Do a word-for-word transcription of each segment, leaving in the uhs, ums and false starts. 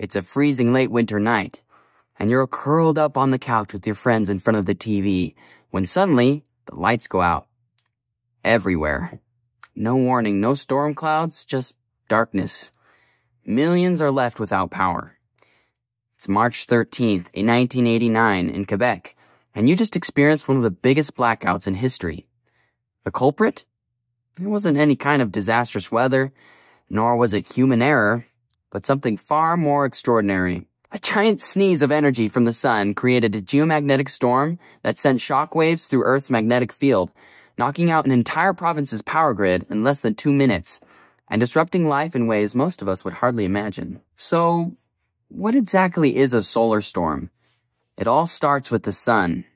It's a freezing late winter night, and you're curled up on the couch with your friends in front of the T V when suddenly the lights go out. Everywhere. No warning, no storm clouds, just darkness. Millions are left without power. It's March thirteenth, nineteen eighty-nine, in Quebec, and you just experienced one of the biggest blackouts in history. The culprit? It wasn't any kind of disastrous weather, nor was it human error, but something far more extraordinary. A giant sneeze of energy from the sun created a geomagnetic storm that sent shockwaves through Earth's magnetic field, knocking out an entire province's power grid in less than two minutes, and disrupting life in ways most of us would hardly imagine. So, what exactly is a solar storm? It all starts with the sun.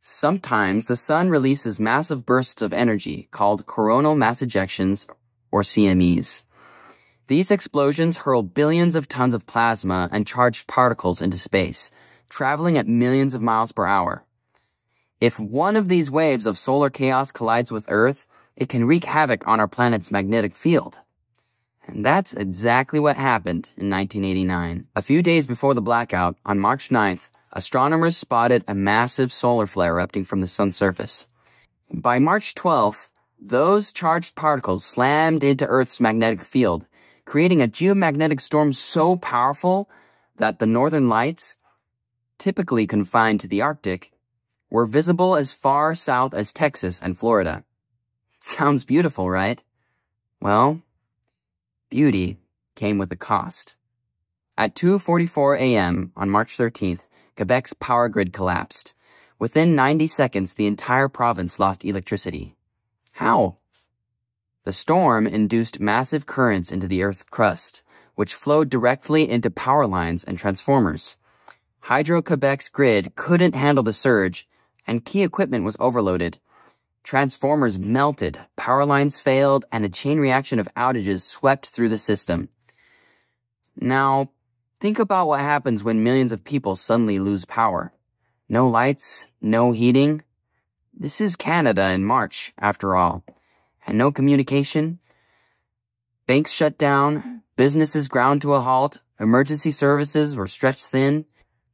Sometimes the sun releases massive bursts of energy called coronal mass ejections, or C M Es. These explosions hurl billions of tons of plasma and charged particles into space, traveling at millions of miles per hour. If one of these waves of solar chaos collides with Earth, it can wreak havoc on our planet's magnetic field. And that's exactly what happened in nineteen eighty-nine. A few days before the blackout, on March ninth, astronomers spotted a massive solar flare erupting from the sun's surface. By March twelfth, those charged particles slammed into Earth's magnetic field, creating a geomagnetic storm so powerful that the northern lights, typically confined to the Arctic, were visible as far south as Texas and Florida. Sounds beautiful, right? Well, beauty came with a cost. At two forty-four a m on March thirteenth, Quebec's power grid collapsed. Within ninety seconds, the entire province lost electricity. How? The storm induced massive currents into the Earth's crust, which flowed directly into power lines and transformers. Hydro-Quebec's grid couldn't handle the surge, and key equipment was overloaded. Transformers melted, power lines failed, and a chain reaction of outages swept through the system. Now, think about what happens when millions of people suddenly lose power. No lights, no heating. This is Canada in March, after all. And no communication. Banks shut down, businesses ground to a halt, emergency services were stretched thin.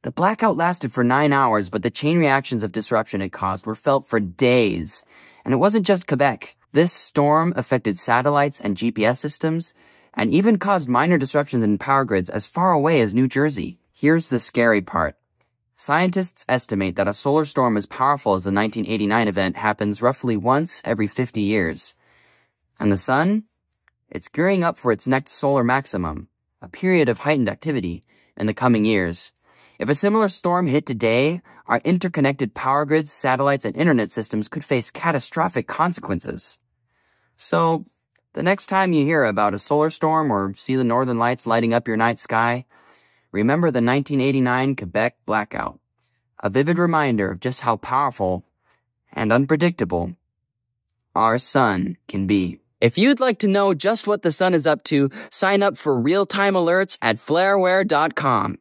The blackout lasted for nine hours, but the chain reactions of disruption it caused were felt for days. And it wasn't just Quebec. This storm affected satellites and G P S systems, and even caused minor disruptions in power grids as far away as New Jersey. Here's the scary part. Scientists estimate that a solar storm as powerful as the nineteen eighty-nine event happens roughly once every fifty years. And the sun? It's gearing up for its next solar maximum, a period of heightened activity, in the coming years. If a similar storm hit today, our interconnected power grids, satellites, and internet systems could face catastrophic consequences. So, the next time you hear about a solar storm or see the northern lights lighting up your night sky, remember the nineteen eighty-nine Quebec blackout, a vivid reminder of just how powerful and unpredictable our sun can be. If you'd like to know just what the sun is up to, sign up for real-time alerts at flareaware dot com.